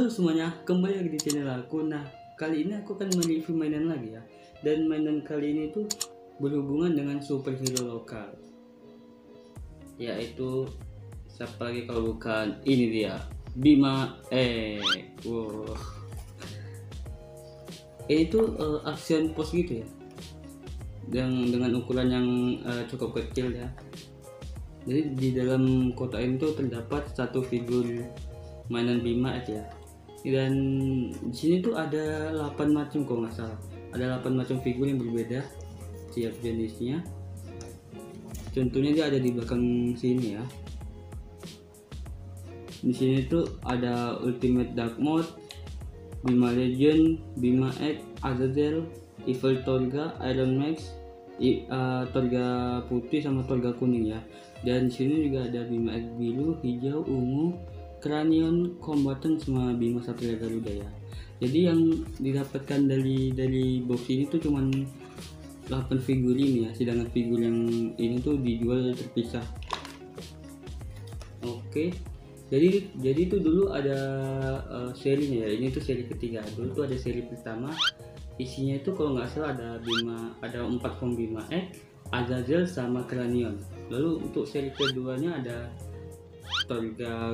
Halo semuanya, kembali lagi di channel aku. Nah, kali ini aku akan mereview mainan lagi ya. Dan mainan kali ini tuh berhubungan dengan superhero lokal, yaitu siapa lagi kalau bukan ini dia, Bima Egg. Wow. Itu action pose gitu ya, dengan ukuran yang cukup kecil ya. Jadi di dalam kotak ini tuh terdapat satu figur mainan Bima aja ya. Dan di sini tuh ada 8 macam kalau nggak salah, ada 8 macam figur yang berbeda tiap jenisnya. Contohnya dia ada di belakang sini ya. Di sini tuh ada Ultimate Dark Mode, Bima Legend, Bima Egg, Azazel, Evil Torga, Iron Max, Torga putih sama Torga kuning ya. Dan di sini juga ada Bima Egg biru, hijau, ungu, Kranion Combatant sama Bima Satria Garuda ya. Jadi yang didapatkan dari box ini tuh cuman 8 figur ini ya, sedangkan figur yang ini tuh dijual terpisah. Oke. Jadi itu dulu ada serinya ya. Ini tuh seri ketiga. Dulu tuh ada seri pertama. Isinya itu kalau nggak salah ada 4 form Bima Egg, Azazel sama Kranion. Lalu untuk seri keduanya ada Torga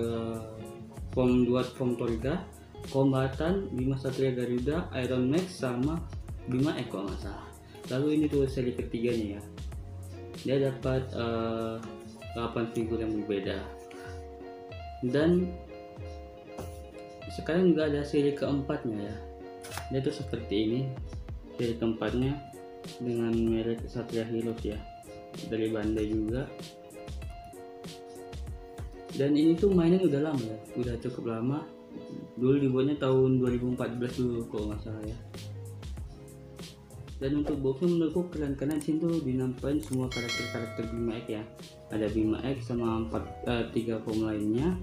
form 2, form Torga, Kombatan, Bima Satria Garuda, Iron Max sama Bima Eka Angkasa. Lalu ini tuh seri ketiganya ya. Dia dapat 8 figur yang berbeda. Dan sekarang juga ada seri keempatnya ya. Dia tuh seperti ini, seri keempatnya dengan merek Satria Heroes ya, dari Bandai juga. Dan ini tuh mainnya udah lama ya, udah cukup lama. Dulu dibuatnya tahun 2014 dulu kalau nggak salah ya. Dan untuk boxnya menurutku keren karena di sini tuh dinampain semua karakter Bima Egg ya. Ada Bima Egg sama 3 form lainnya,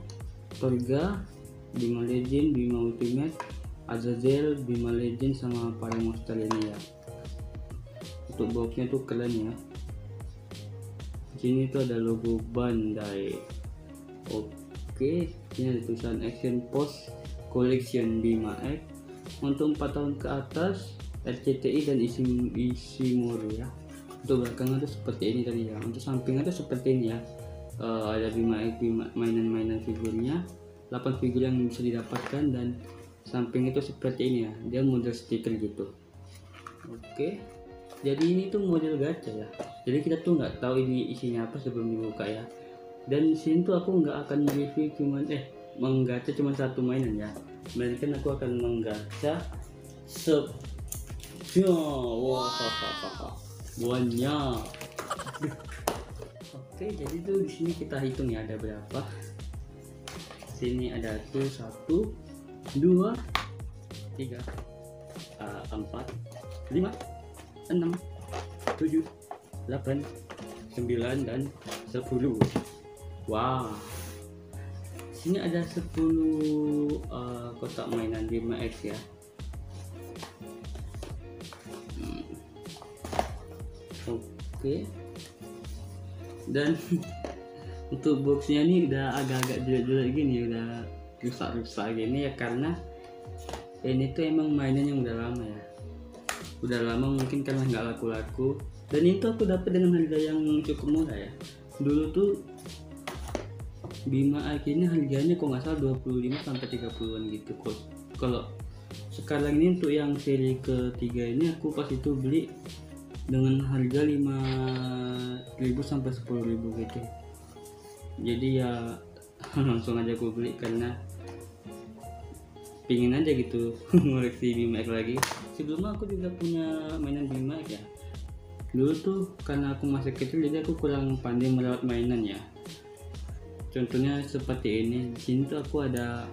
Torga, Bima Legend, Bima Ultimate, Azazel, Bima Legend sama para monster ini ya. Untuk boxnya tuh keren ya. Di sini tuh ada logo Bandai. Oke, ini ada tulisan Action Post Collection Bima Egg untuk 4 tahun ke atas, RCTI dan isi murni ya. Untuk belakangnya itu seperti ini tadi ya. Untuk sampingnya itu seperti ini ya. Ada Bima Egg, mainan-mainan figurnya, 8 figur yang bisa didapatkan, dan sampingnya itu seperti ini ya. Dia model stiker gitu. Oke. Jadi ini tuh model gacha ya. Jadi kita tuh nggak tahu ini isinya apa sebelum dibuka ya. Dan sini tuh aku nggak akan review menggacha cuman satu mainan ya, melainkan aku akan menggacha banyak. Oke, jadi tuh di sini kita hitung ya ada berapa. Sini ada tuh 1, 2, 3, 4, 5, 6, 7, 8, 9 dan 10. Wow, sini ada 10 kotak mainan Bima X ya. Oke. Dan untuk boxnya ini udah agak-agak jelek-jelek gini, udah rusak-rusak gini ya, karena ini tuh emang mainan yang udah lama ya. Udah lama mungkin karena nggak laku-laku. Dan itu aku dapat dengan harga yang cukup murah ya. Dulu tuh Bima Egg ini harganya kok nggak salah 25 sampai 30-an gitu. Kalau sekarang ini untuk yang seri ketiga ini aku pas itu beli dengan harga 5.000 sampai 10.000 gitu. Jadi ya langsung aja aku beli karena pingin aja gitu ngoleksi Bima Egg lagi. Sebelumnya aku juga punya mainan Bima Egg ya. Dulu tuh karena aku masih kecil jadi aku kurang pandai merawat mainan ya. Contohnya seperti ini. Di sini tuh aku ada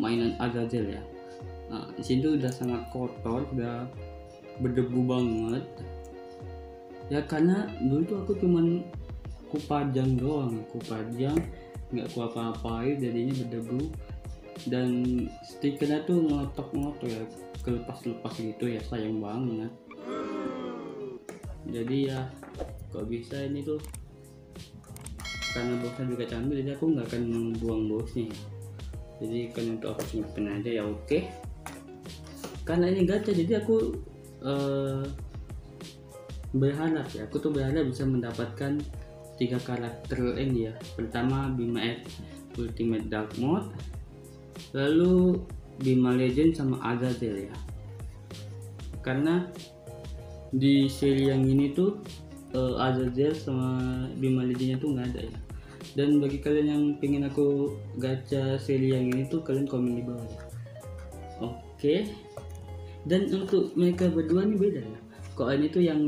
mainan Azazel ya. Nah, di sini tuh udah sangat kotor, udah berdebu banget ya, karena dulu tuh aku cuman kupajang doang, kupajang nggak ku apa-apain, jadinya berdebu. Dan stikernya tuh ngotok-ngotok ya, kelepas-lepas gitu ya, sayang banget. Jadi ya kok bisa ini tuh, karena boxnya juga canggih jadi aku nggak akan membuang boxnya. Jadi kalian tuh harus nyimpen aja ya, oke. Karena ini gacha, jadi aku berharap ya, aku tuh berharap bisa mendapatkan 3 karakter ini ya. Pertama Bima Egg Ultimate Dark Mode, lalu Bima Legend sama Azazel ya. Karena di seri yang ini tuh Azazel sama Bima Legendnya tuh nggak ada ya. Dan bagi kalian yang pengen aku gacha seri yang ini tuh, kalian komen di bawah ya. Oke. Dan untuk mereka berdua nih beda ya. Kalau ini tuh yang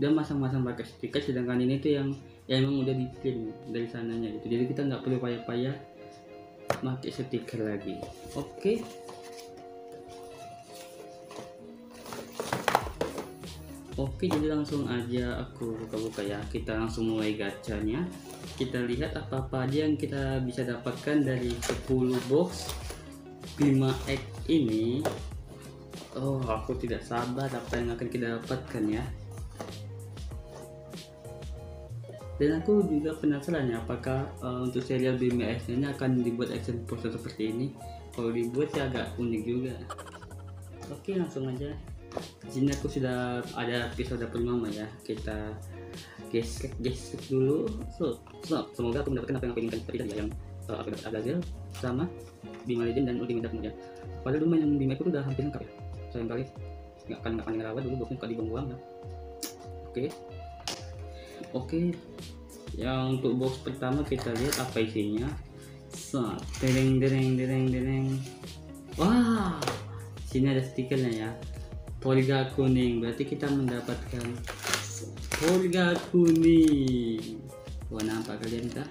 udah masang-masang pakai stiker, sedangkan ini tuh yang ya emang udah dikirim dari sananya gitu. Jadi kita nggak perlu payah-payah pakai stiker lagi. Oke. Oke, jadi langsung aja aku buka-buka ya. Kita langsung mulai gacanya. Kita lihat apa-apa aja yang kita bisa dapatkan dari 10 box Bima Egg ini. Oh, aku tidak sabar apa yang akan kita dapatkan ya. Dan aku juga penasaran ya, apakah untuk serial Bima X ini akan dibuat action poster seperti ini. Kalau dibuat ya agak unik juga. Oke, langsung aja. Di sini aku sudah ada episode pertama ya. Kita gesek dulu. So, semoga aku mendapatkan apa yang aku inginkan tadi ya, yang aku dapat Azazel sama Bima Legend dan Ultimate Dark Mode. Padahal dulu yang Bima itu udah hampir lengkap ya. Seringkali nggak akan ngerawat dulu, bukan suka dibuang-buang ya. Oke, yang untuk box pertama kita lihat apa isinya. Dereng. Wah, sini ada stikernya ya. Torga kuning, berarti kita mendapatkan Torga kuning. Wah, nampak kalian tak?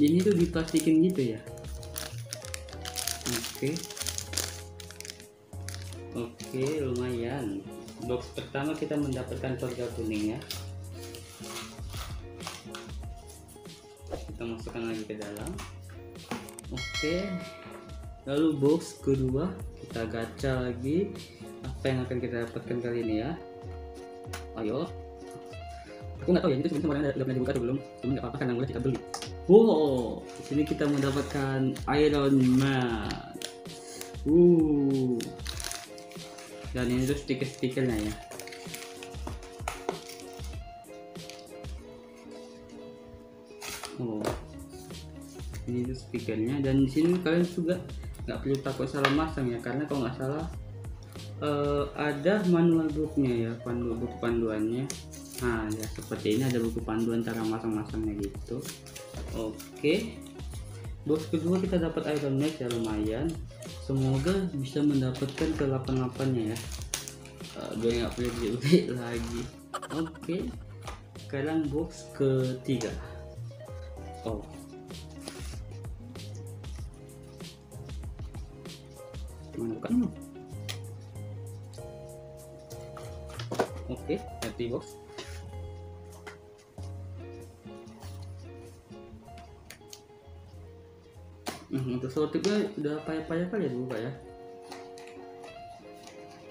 Ini tuh dipastikan gitu ya. Oke, lumayan. Box pertama kita mendapatkan Torga kuning ya. Kita masukkan lagi ke dalam. Oke, lalu box kedua kita gacha lagi. Apa yang akan kita dapatkan kali ini ya? Ayo, aku nggak tahu ya, ini tuh sebenarnya udah pernah dibuka atau belum, cuma nggak apa-apa karena udah kita beli. Wow, di sini kita mendapatkan Iron Max. Dan ini tuh stiker-stikernya ya. Ini tuh stikernya, dan di sini kalian juga nggak perlu takut salah masang ya, karena kalau nggak salah ada manual booknya ya, buku panduannya. Nah ya, seperti ini ada buku panduan cara masang-masangnya gitu. Oke. Box kedua kita dapat Iron Max ya, lumayan. Semoga bisa mendapatkan ke 88-nya ya. Gue nggak perlu beli lagi. Oke. Sekarang box ketiga. Oke, empty box. Untuk sortirnya udah payah-payah kali ya buka ya.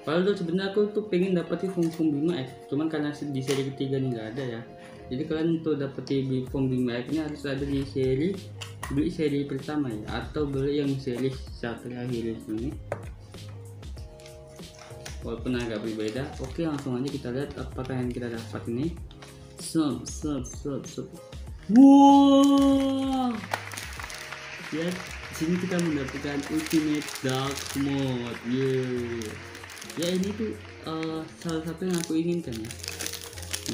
Padahal sebenarnya aku tuh pengen dapetin fungsi Bima X, cuman karena di seri ketiga ini nggak ada ya. Jadi kalian untuk dapetin form Bima X ini harus ada di seri, beli seri pertama ya, atau beli yang seri Satria Garuda ini. Walaupun agak berbeda. Oke, langsung aja kita lihat apakah yang kita dapat ini. Sup. Wow. Ya, di sini kita mendapatkan Ultimate Dark Mode. Ya, ini tuh salah satu yang aku inginkan ya.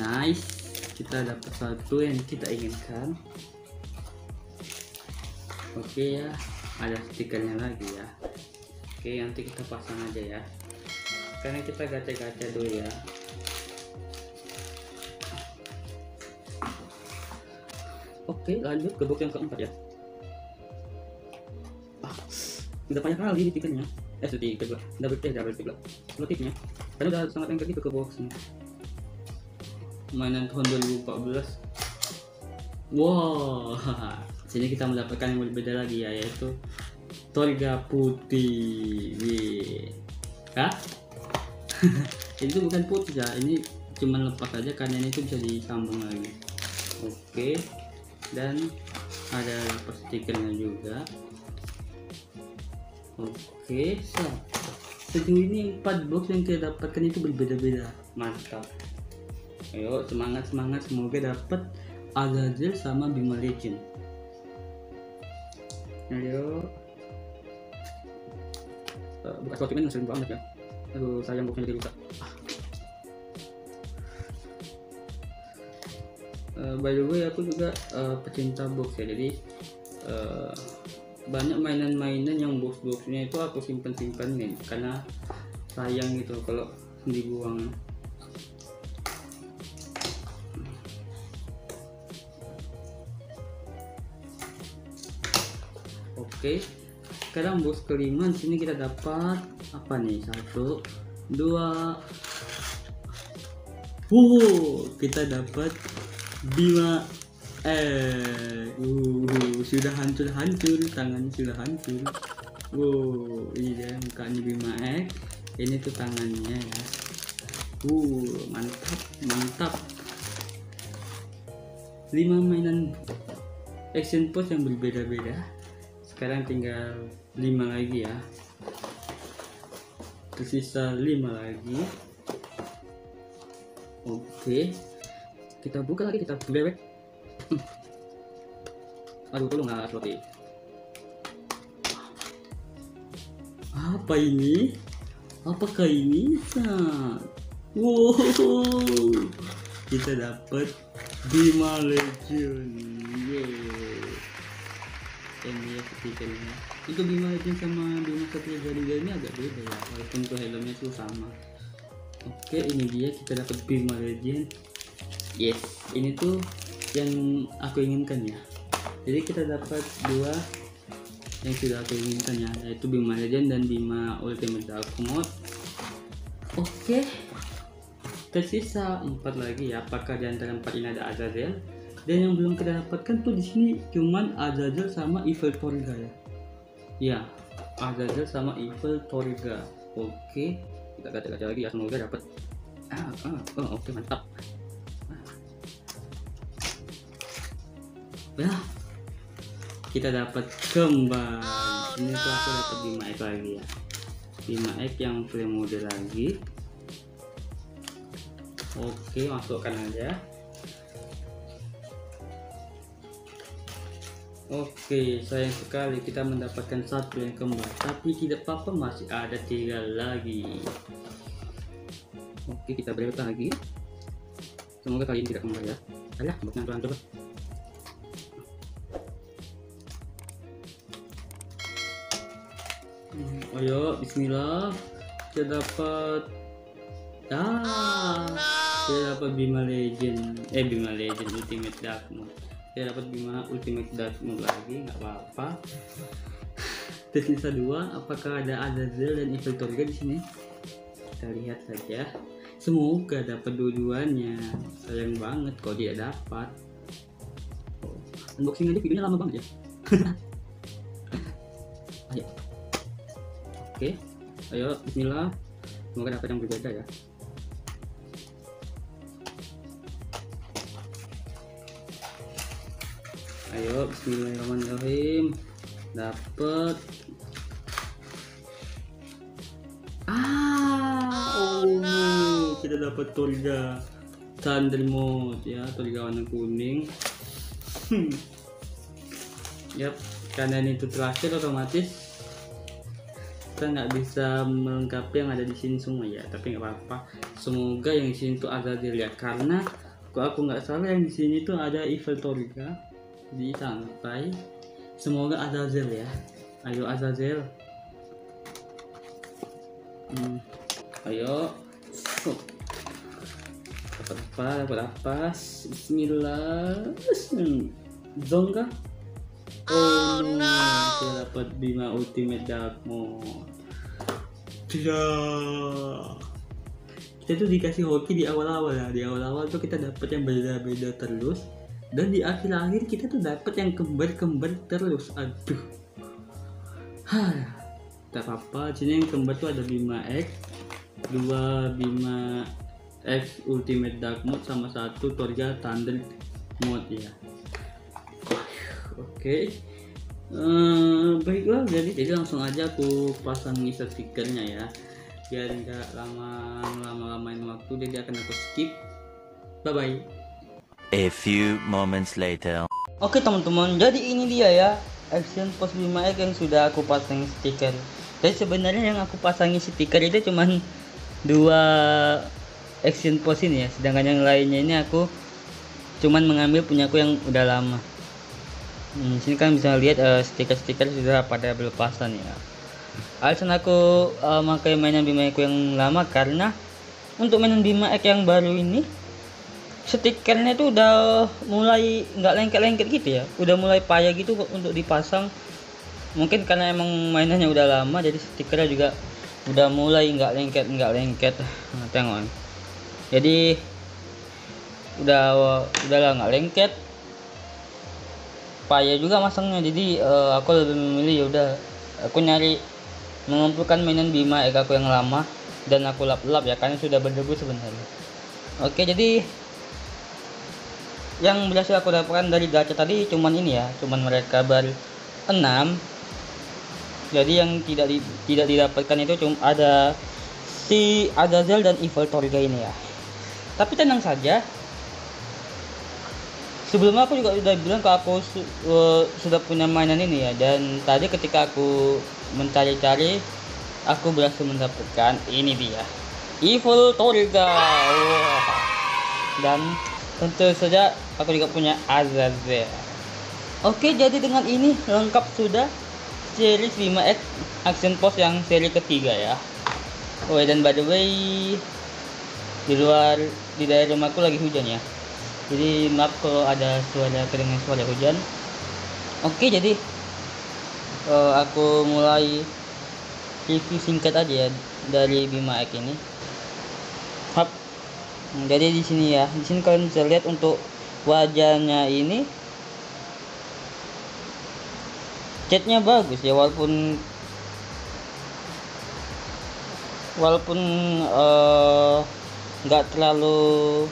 Nice. Kita dapat satu yang kita inginkan. Oke ya, ada stikernya lagi ya. Oke, nanti kita pasang aja ya, karena kita gacha dulu ya. Oke, lanjut ke box yang keempat ya. Udah banyak kali stikernya. Stiker double motifnya. Karena udah sangat lengkap gitu ke boxnya. Mainan tahun 2014. Wow, sini kita mendapatkan yang berbeda lagi ya, yaitu Torga putih. Itu bukan putih ya, ini cuma lepas aja karena ini tuh bisa disambung lagi. Oke, dan ada lepas stikernya juga. Oke, so sejauh ini 4 box yang kita dapatkan itu berbeda-beda. Mantap. Ayo semangat, semoga dapat Azazel sama Bima Legend. Ayo. Buka sortimen yang sering banget ya. Aduh, sayang boxnya jadi rusak. By the way, aku juga pecinta box ya, jadi banyak mainan-mainan yang box-boxnya itu aku simpen-simpenin karena sayang gitu kalau dibuang. Oke, sekarang box kelima. Di sini kita dapat apa nih? 1, 2. Kita dapat Bima Egg. Sudah hancur, tangan sudah hancur. Iya, bukan Bima Egg. Ini tuh tangannya ya. Mantap. 5 mainan action pose yang berbeda-beda. Sekarang tinggal 5 lagi ya. Tersisa 5 lagi. Oke. Kita buka lagi, kita bebek. Aduh, tolong nggak slot. Apa ini? Apakah ini? Wow, kita dapat Bima Legend. Ini stikernya. Itu Bima Legend sama Bima Satria Garuda ini agak beda ya, walaupun tuh helmnya tuh sama. Oke, ini dia, kita dapat Bima Legend. Yes, ini tuh yang aku inginkan ya. Jadi kita dapat 2 yang sudah aku inginkan ya, yaitu Bima Legend dan Bima Ultimate Dark Mode. Oke, tersisa 4 lagi ya. Apakah di antara 4 ini ada Azazel? Dan yang belum kita dapatkan tuh di sini cuman Azazel sama Evil Torga ya. Ya, Azazel sama Evil Torga. Oke, kita gacha lagi ya, semoga dapat. Oke, mantap. Ya, kita dapat kembang. Ini tuh aku dapat Bima Egg lagi ya, Bima Egg yang free mode lagi. Oke, masukkan aja. Oke, sayang sekali kita mendapatkan 1 yang kembang, tapi tidak apa-apa, masih ada 3 lagi. Oke, kita break lagi, semoga kalian tidak kembali ya. Alah, bukan tuan coba. Ayo, bismillah. Kita dapat Bima Legend. Bima Legend Ultimate Dark Mode. Kita dapat Bima Ultimate Dark Mode lagi, nggak apa-apa. Tersisa 2, apakah ada Azazel dan Evil Torga di sini? Kita lihat saja. Semoga dapat dua-duanya. Sayang banget kalau tidak dapat. Unboxing aja videonya lama banget ya. Ayo. Oke, ayo bismillah, semoga dapat yang berbeda ya. Ayo bismillahirrahmanirrahim, dapat. Kita dapat Torga Thunder Mode ya, Torga warna kuning. Yap, karena ini itu terakhir otomatis kita nggak bisa melengkapi yang ada di sini semua ya, tapi nggak apa-apa. Semoga yang di sini tuh ada dilihat, karena kalau aku nggak salah yang di sini tuh ada Evil Torga di santai. Semoga Azazel ya. Ayo Azazel. Ayo. Dapat apa? Bismillah. Zongga. Kita dapat Bima Ultimate Dark Mode. Tidak. Kita tuh dikasih hoki di awal-awal ya. Di awal-awal tuh kita dapat yang beda-beda terus, dan di akhir-akhir kita tuh dapat yang kembar-kembar terus. Aduh. Tak apa-apa. Sini yang kembar tuh ada Bima Egg, 2 Bima X Ultimate Dark Mode, sama 1 Torga Thunder Mode ya. Oke, Baiklah, jadi langsung aja aku pasangi stikernya ya, biar nggak lama-lamain waktu, jadi akan aku skip. Bye bye. A few moments later. Oke teman-teman, jadi ini dia ya action pos Bima Egg yang sudah aku pasang stiker. Jadi sebenarnya yang aku pasangi stiker itu cuman dua action pos ini ya, sedangkan yang lainnya ini aku cuman mengambil punyaku yang udah lama. Sini kan bisa lihat stiker-stiker sudah pada berlepasan ya. Alasan aku pakai mainan Bima Egg yang lama karena untuk mainan Bima Egg yang baru ini stikernya itu udah mulai nggak lengket-lengket gitu ya, udah mulai payah gitu untuk dipasang. Mungkin karena emang mainannya udah lama, jadi stikernya juga udah mulai nggak lengket. Nah, tengok, jadi udah nggak lengket, payah juga masangnya. Jadi aku lebih memilih, yaudah aku nyari mengumpulkan mainan Bima Egg aku yang lama dan aku lap-lap ya, karena sudah berdebu sebenarnya. Oke, jadi yang berhasil aku dapatkan dari gacha tadi cuman ini ya, cuman mereka ber-6. Jadi yang tidak didapatkan itu cuma ada si Azazel dan Evil Torga ini ya. Tapi tenang saja, sebelumnya aku juga sudah bilang kalau aku sudah punya mainan ini ya, dan tadi ketika aku mencari-cari aku berhasil mendapatkan ini dia, Evil Torga. Wow. Dan tentu saja aku juga punya Azazel. Oke, jadi dengan ini lengkap sudah series Bima Egg action post yang seri ketiga ya. Oh dan by the way, di daerah rumahku lagi hujan ya, jadi maaf kalau ada suara hujan. Oke, jadi aku mulai review singkat aja ya dari Bima Egg ini. Hap. Jadi di sini ya, di sini kalian bisa lihat untuk wajahnya ini catnya bagus ya, walaupun nggak terlalu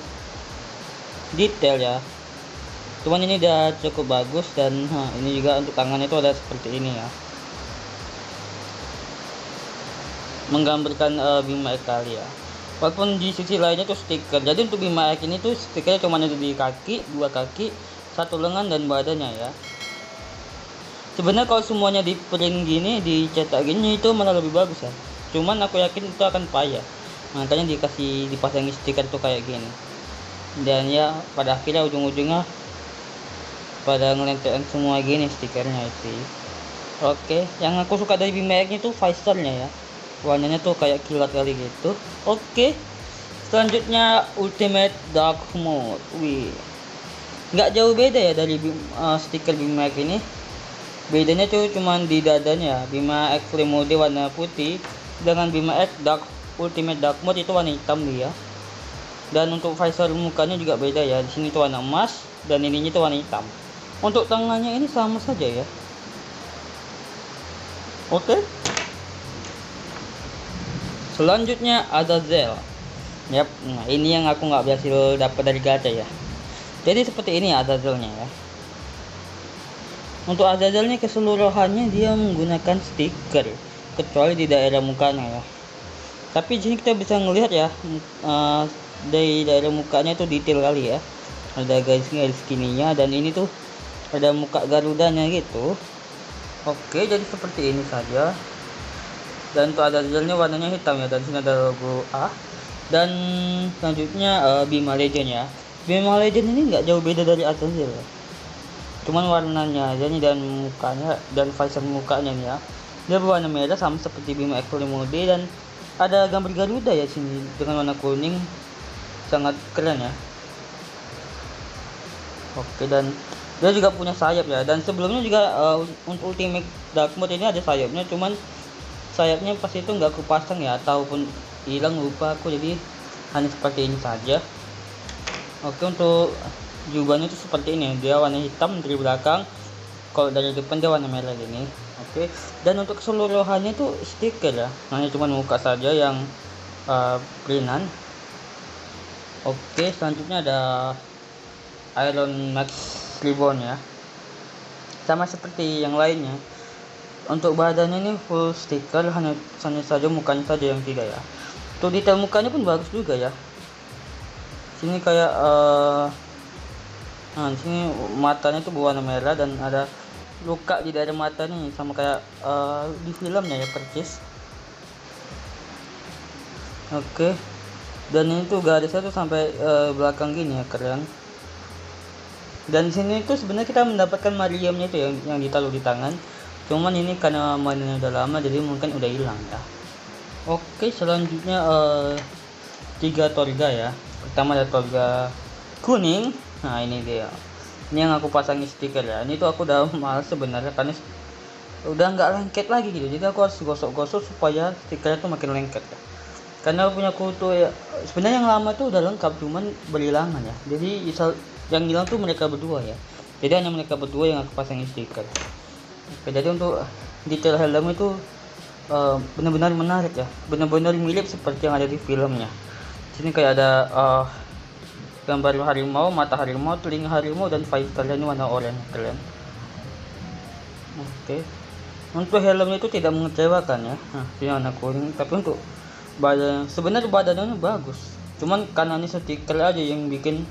detail ya, cuman ini udah cukup bagus. Dan ini juga untuk tangannya itu ada seperti ini ya, menggambarkan Bima Egg kali ya. Walaupun di sisi lainnya tuh stiker, jadi untuk Bima Egg ini tuh stikernya cuma ada di kaki, dua kaki, satu lengan dan badannya ya. Sebenarnya kalau semuanya di print gini, dicetak gini itu malah lebih bagus ya, cuman aku yakin itu akan payah, makanya dipasangi stiker tuh kayak gini. Dan ya pada akhirnya ujung-ujungnya pada ngelentekan semua gini stikernya itu. Oke, yang aku suka dari Bima Egg itu visor-nya ya, warnanya tuh kayak kilat kali gitu. Oke, selanjutnya Ultimate Dark Mode. Wih, nggak jauh beda ya dari stiker Bima Egg ini, bedanya tuh cuman di dadanya. Bima Extreme Mode warna putih, dengan Bima Egg Ultimate Dark Mode itu warna hitam dia. Dan untuk visor mukanya juga beda ya, di sini tuh warna emas dan ininya tuh warna hitam. Untuk tangannya ini sama saja ya. Oke, selanjutnya Azazel. Yap, nah ini yang aku nggak berhasil dapat dari gacha ya. Jadi seperti ini Azazelnya ya. Untuk Azazelnya keseluruhannya dia menggunakan stiker, kecuali di daerah mukanya ya. Tapi di sini kita bisa ngelihat ya, dari daerah mukanya itu detail kali ya, ada garis-garis kininya, dan ini tuh ada muka garudanya gitu. Oke, jadi seperti ini saja. Dan tuh ada Azazelnya warnanya hitam ya, dan sini ada logo A. Dan selanjutnya Bima Legend ya. Bima Legend ini nggak jauh beda dari Azazel ya, cuman warnanya aja nih, dan mukanya dan visor mukanya nih ya, dia berwarna merah sama seperti Bima Extreme Mode. Dan ada gambar Garuda ya sini dengan warna kuning, sangat keren ya. Oke, dan dia juga punya sayap ya, dan sebelumnya juga untuk Ultimate Dark Mode ini ada sayapnya, cuman sayapnya pas itu nggak aku pasang ya, ataupun hilang, lupa aku, jadi hanya seperti ini saja. Oke, untuk jubahnya itu seperti ini, dia warna hitam dari belakang, kalau dari depan dia warna merah gini. Oke, dan untuk keseluruhannya itu stiker ya, hanya cuma muka saja yang printan. Oke, selanjutnya ada Iron Max Ribbon ya. sama seperti yang lainnya. Untuk badannya ini full stiker, hanya saja mukanya saja yang tidak ya. Untuk detail mukanya pun bagus juga ya. Sini kayak nah sini matanya tuh berwarna merah dan ada luka di daerah mata nih, sama kayak di filmnya ya, percis. Oke. Dan ini tuh garisnya tuh sampai belakang gini ya, keren. Dan di sini itu sebenarnya kita mendapatkan Mariamnya itu yang ditaruh di tangan. Cuman ini karena mainannya udah lama jadi mungkin udah hilang ya. Oke, selanjutnya 3 Torga ya. Pertama ada Torga kuning. Nah ini dia, ini yang aku pasangi stiker ya. Ini tuh aku udah malas sebenarnya karena udah nggak lengket lagi gitu, jadi aku harus gosok-gosok supaya stikernya tuh makin lengket ya. Karena punya aku tuh ya, sebenarnya yang lama tuh udah lengkap cuman berhilangan ya, jadi yang hilang tuh mereka berdua ya, jadi hanya mereka berdua yang aku pasangi stiker. Oke, jadi untuk detail helm itu benar-benar menarik ya, benar-benar mirip seperti yang ada di filmnya. Sini kayak ada gambar harimau, mata harimau, telinga harimau, dan fighter ini warna oranye, keren. Oke, untuk helmnya itu tidak mengecewakan ya. Nah, ini warna kuning, tapi untuk badan sebenarnya badannya bagus, cuman karena ini stiker aja yang bikin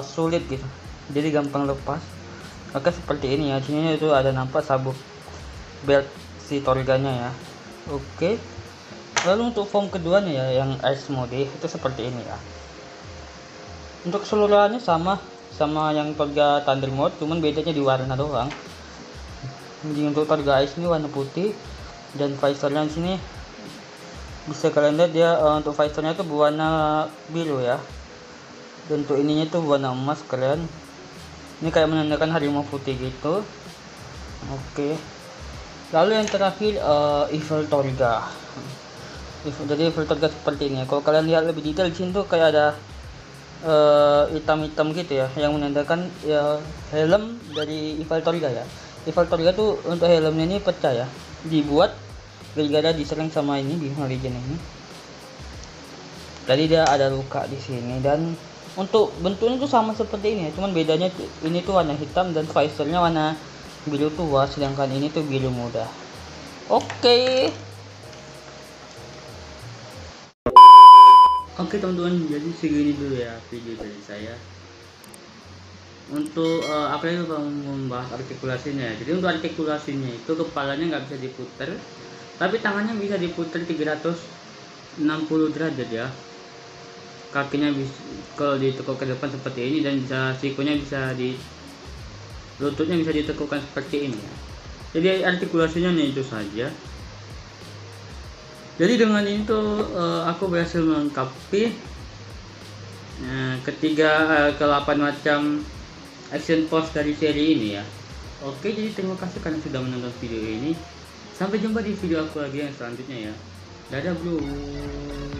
sulit gitu, jadi gampang lepas. Oke, seperti ini ya. Sini itu ada nampak sabuk belt si Torganya ya. Oke, lalu untuk form keduanya ya, yang Ice Mode itu seperti ini ya. Untuk keseluruhannya sama yang Torga Thunder Mode, cuman bedanya di warna doang. Jadi untuk Torga Ice ini warna putih, dan visornya di sini bisa kalian lihat dia untuk visornya itu berwarna biru ya, dan untuk ininya itu berwarna emas, keren. Ini kayak menandakan harimau putih gitu. Oke, lalu yang terakhir Evil Torga. Jadi Evil Torga seperti ini. Kalau kalian lihat lebih detail di sini tuh kayak ada hitam-hitam gitu ya, yang menandakan ya helm dari Evil Torga ya. Evil Torga tuh untuk helmnya ini pecah ya, dibuat gara-gara diserang sama ini Bima Legend ini. Jadi dia ada luka di sini, dan untuk bentuknya tuh sama seperti ini ya, cuman bedanya ini tuh warna hitam dan visornya warna biru tua, sedangkan ini tuh biru muda. Oke teman-teman, jadi segini dulu ya video dari saya untuk apa itu membahas artikulasinya. Jadi untuk artikulasinya itu kepalanya nggak bisa diputer, tapi tangannya bisa diputer 360 derajat ya. Kakinya bisa kalau ditekuk ke depan seperti ini, dan bisa sikunya bisa di lututnya bisa ditekukkan seperti ini ya. Jadi artikulasinya nih itu saja. Jadi dengan itu aku berhasil melengkapi ke 8 macam action pose dari seri ini ya. Oke, jadi terima kasih karena sudah menonton video ini. Sampai jumpa di video aku lagi yang selanjutnya ya. Dadah bro.